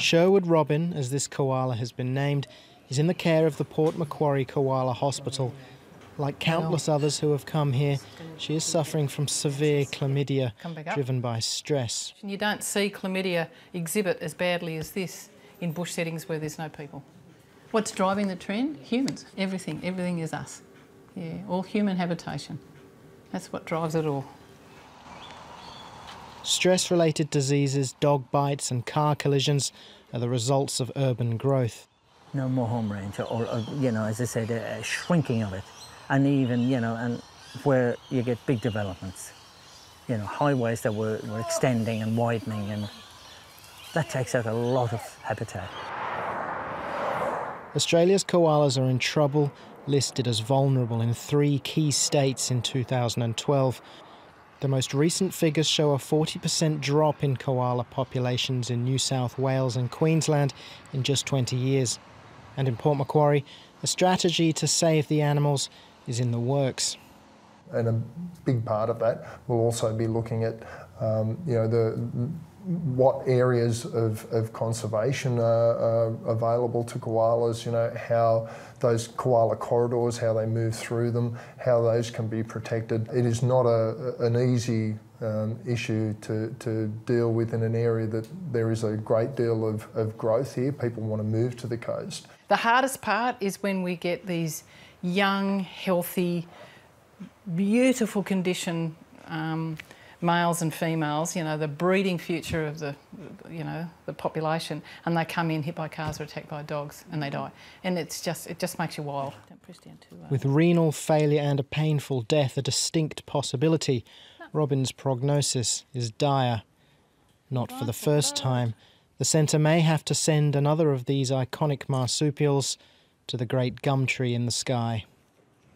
Sherwood Robin, as this koala has been named, is in the care of the Port Macquarie Koala Hospital. Like countless others who have come here, she is suffering from severe chlamydia driven by stress. You don't see chlamydia exhibit as badly as this in bush settings where there's no people. What's driving the trend? Humans. Everything is us. Yeah, all human habitation. That's what drives it all. Stress-related diseases, dog bites and car collisions are the results of urban growth. No more home range or you know, as I said, a shrinking of it. And even, you know, and where you get big developments, you know, highways that were extending and widening, and that takes out a lot of habitat. Australia's koalas are in trouble, listed as vulnerable in 3 key states in 2012. The most recent figures show a 40% drop in koala populations in New South Wales and Queensland in just 20 years. And in Port Macquarie, a strategy to save the animals is in the works. And a big part of that will also be looking at, you know, what areas of conservation are available to koalas, you know, how those koala corridors, how they move through them, how those can be protected. It is not an easy issue to deal with in an area that there is a great deal of growth here. People want to move to the coast. The hardest part is when we get these young, healthy, beautiful condition males and females, you know, the breeding future of the, you know, the population, and they come in hit by cars or attacked by dogs and they die. And it just makes you wild. With renal failure and a painful death a distinct possibility, Robin's prognosis is dire. Not for the first time, the centre may have to send another of these iconic marsupials to the great gum tree in the sky.